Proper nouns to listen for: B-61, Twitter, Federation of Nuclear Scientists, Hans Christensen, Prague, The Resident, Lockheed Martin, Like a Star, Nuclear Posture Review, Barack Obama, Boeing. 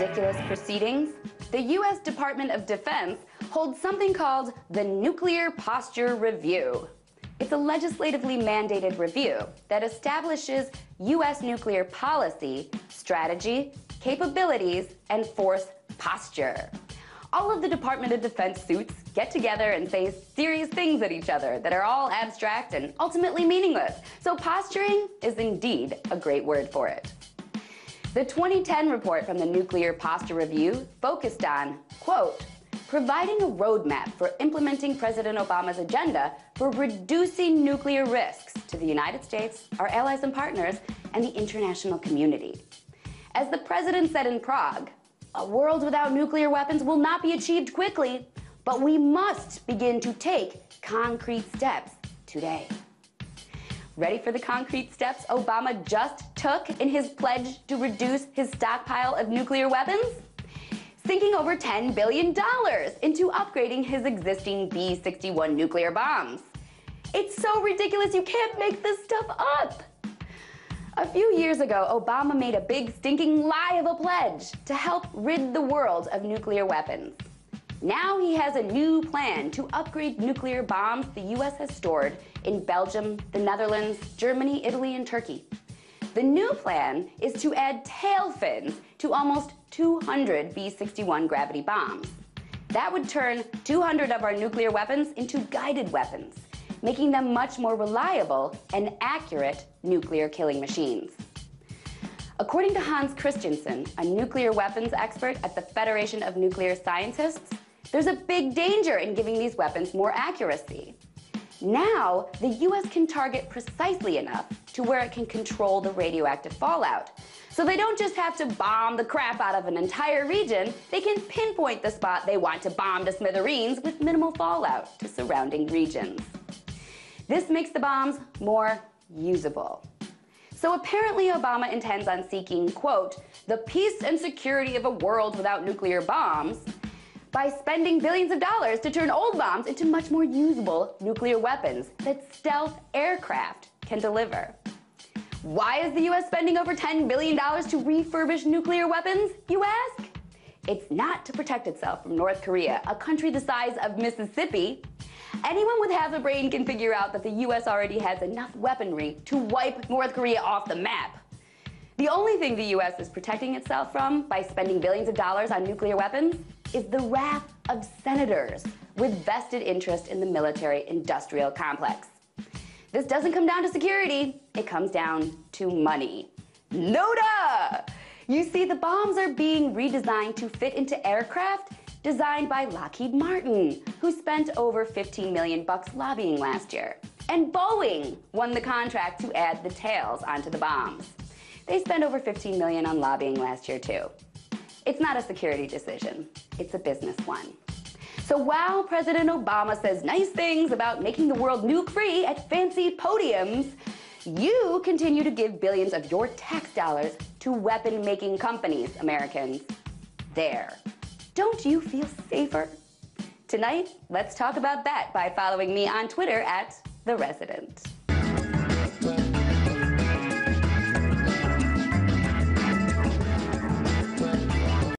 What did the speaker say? ridiculous proceedings, the U.S. Department of Defense holds something called the Nuclear Posture Review. It's a legislatively mandated review that establishes U.S. nuclear policy, strategy, capabilities, and force posture. All of the Department of Defense suits get together and say serious things at each other that are all abstract and ultimately meaningless. So posturing is indeed a great word for it. The 2010 report from the Nuclear Posture Review focused on, quote, providing a roadmap for implementing President Obama's agenda for reducing nuclear risks to the United States, our allies and partners, and the international community. As the president said in Prague, a world without nuclear weapons will not be achieved quickly, but we must begin to take concrete steps today. Ready for the concrete steps Obama just took in his pledge to reduce his stockpile of nuclear weapons? Sinking over $10 billion into upgrading his existing B-61 nuclear bombs. It's so ridiculous you can't make this stuff up. A few years ago, Obama made a big stinking lie of a pledge to help rid the world of nuclear weapons. Now he has a new plan to upgrade nuclear bombs the U.S. has stored in Belgium, the Netherlands, Germany, Italy, and Turkey. The new plan is to add tail fins to almost 200 B-61 gravity bombs. That would turn 200 of our nuclear weapons into guided weapons, making them much more reliable and accurate nuclear killing machines. According to Hans Christensen, a nuclear weapons expert at the Federation of Nuclear Scientists, there's a big danger in giving these weapons more accuracy. Now, the U.S. can target precisely enough to where it can control the radioactive fallout. So they don't just have to bomb the crap out of an entire region, they can pinpoint the spot they want to bomb to smithereens with minimal fallout to surrounding regions. This makes the bombs more usable. So apparently Obama intends on seeking, quote, the peace and security of a world without nuclear bombs by spending billions of dollars to turn old bombs into much more usable nuclear weapons that stealth aircraft can deliver. Why is the U.S. spending over $10 billion to refurbish nuclear weapons, you ask? It's not to protect itself from North Korea, a country the size of Mississippi. Anyone with half a brain can figure out that the U.S. already has enough weaponry to wipe North Korea off the map. The only thing the U.S. is protecting itself from by spending billions of dollars on nuclear weapons is the wrath of senators with vested interest in the military-industrial complex. This doesn't come down to security. It comes down to money. NODA! You see, the bombs are being redesigned to fit into aircraft designed by Lockheed Martin, who spent over $15 million lobbying last year. And Boeing won the contract to add the tails onto the bombs. They spent over $15 million on lobbying last year, too. It's not a security decision. It's a business one. So while President Obama says nice things about making the world nuke-free at fancy podiums, you continue to give billions of your tax dollars to weapon-making companies, Americans. There. Don't you feel safer? Tonight, let's talk about that by following me on Twitter at The Resident.